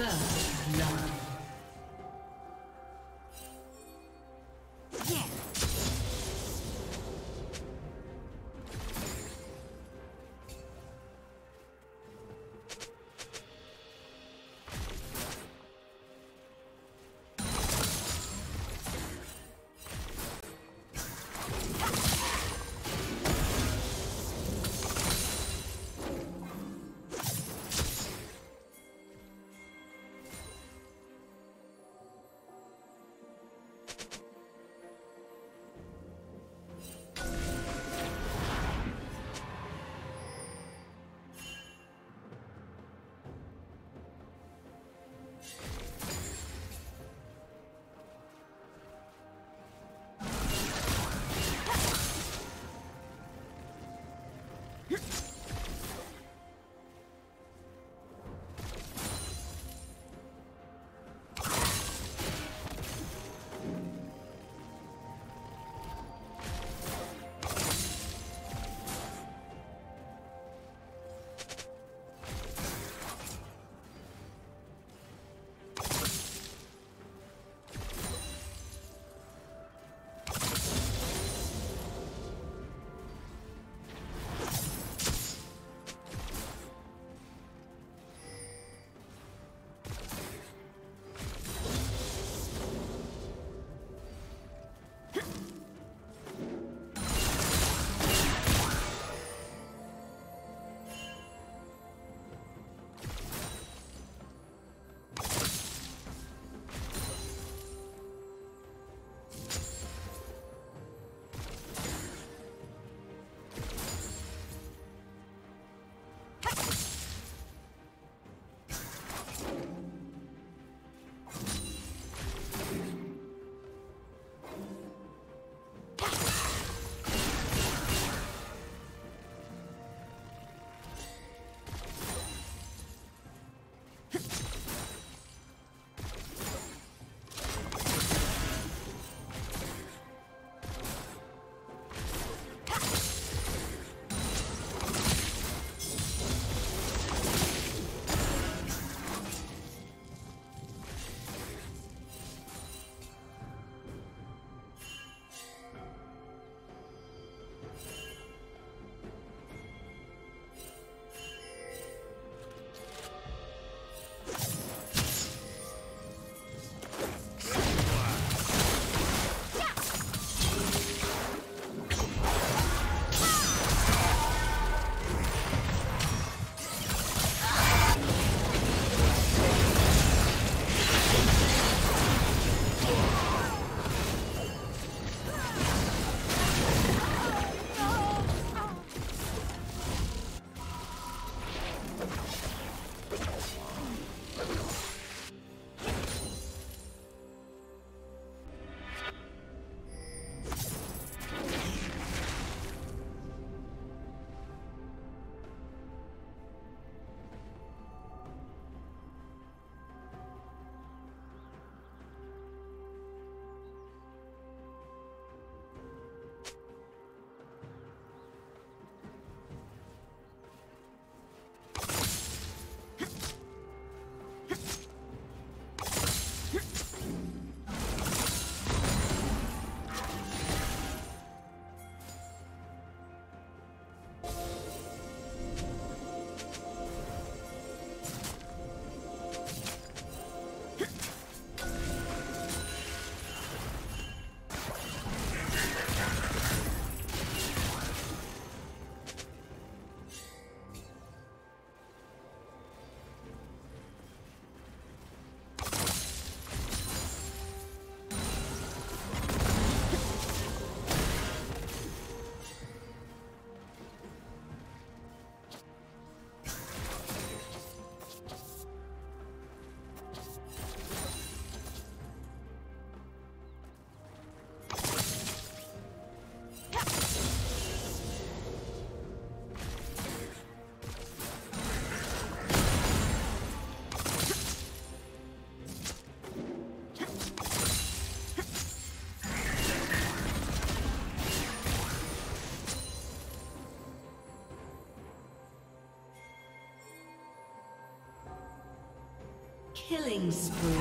First love. Killing spree.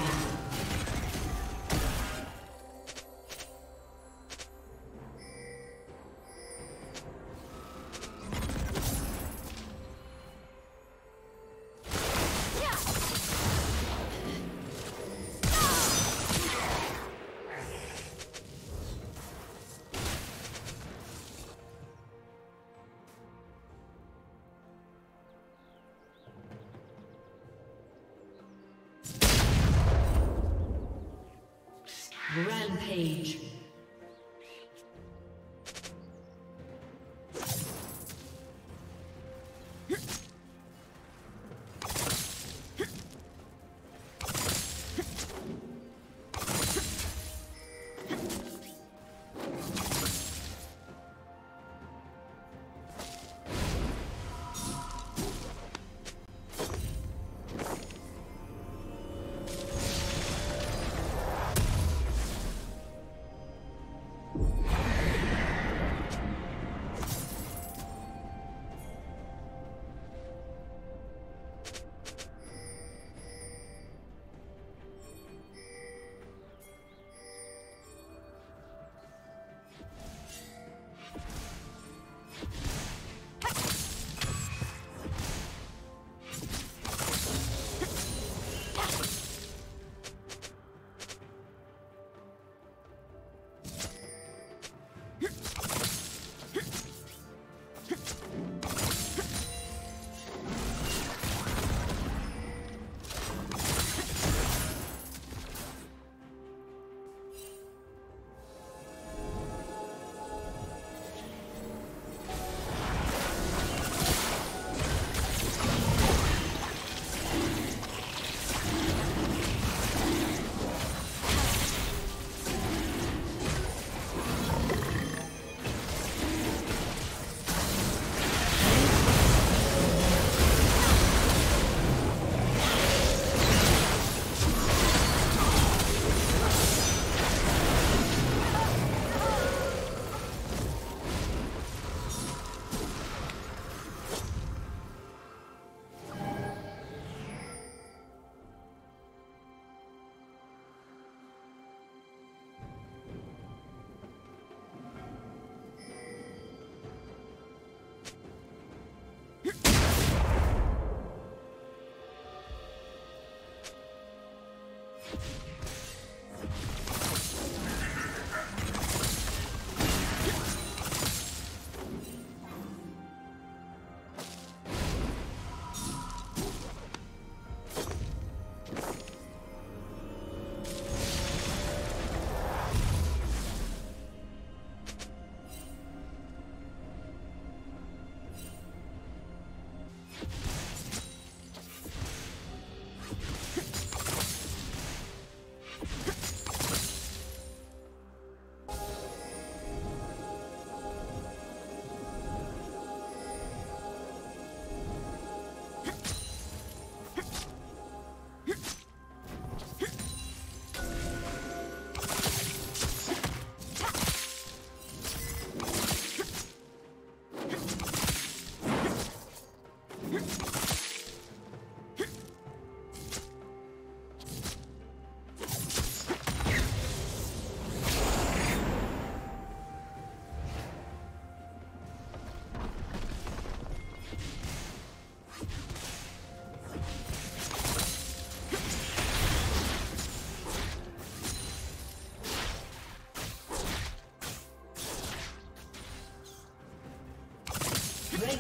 Rampage.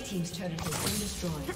Team's turret has been destroyed.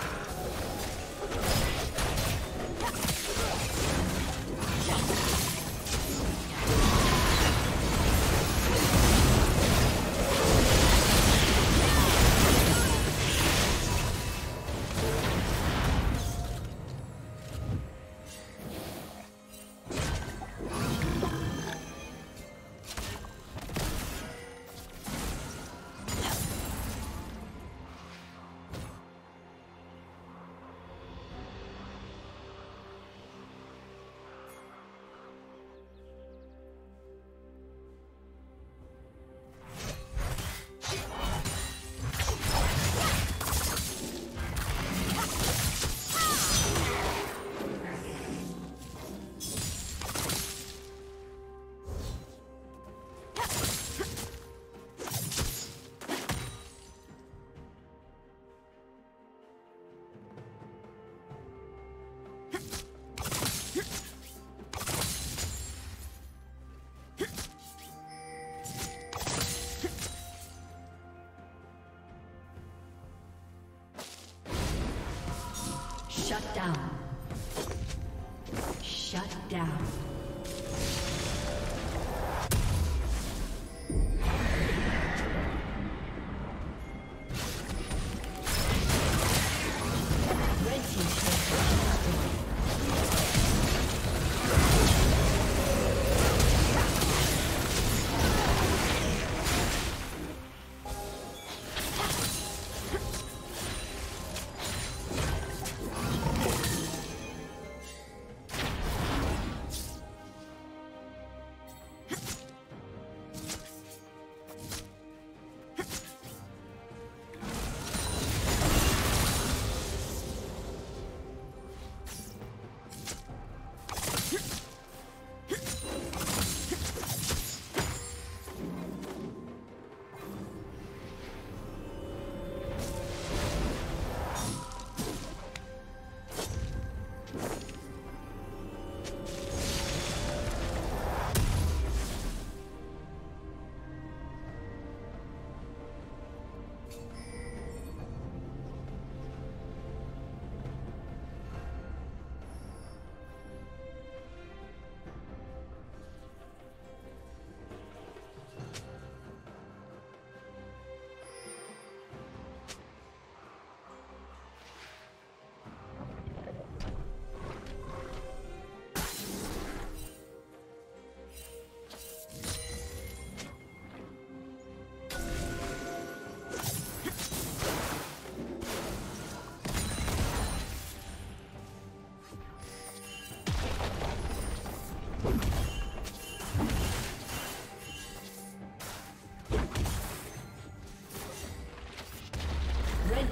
Shut down. Shut down.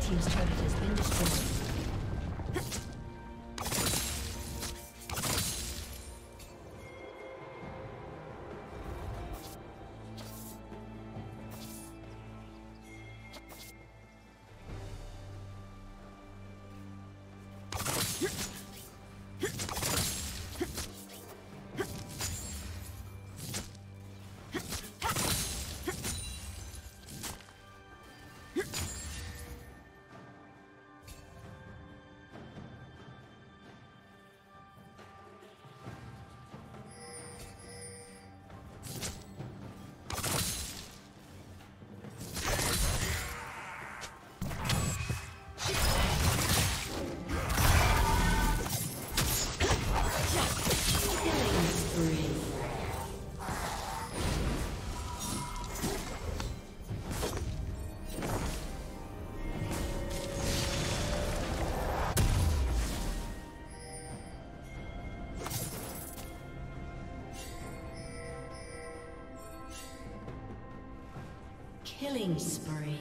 team's turret has been destroyed. Killing spree.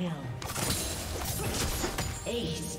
Kill. Ace.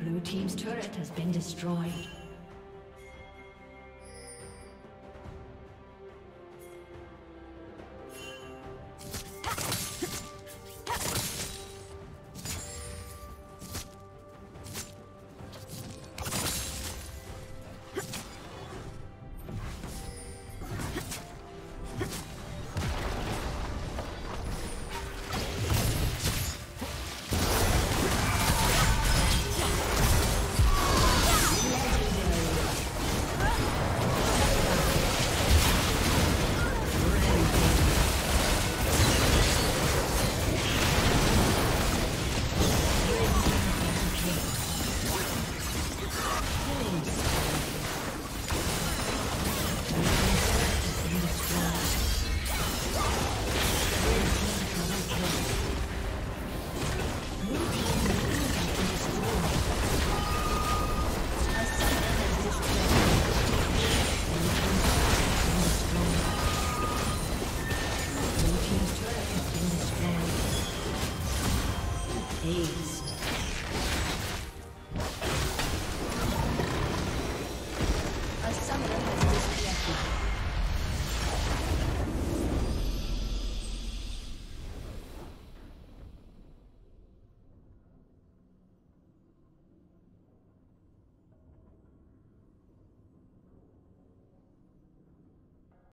Blue team's turret has been destroyed.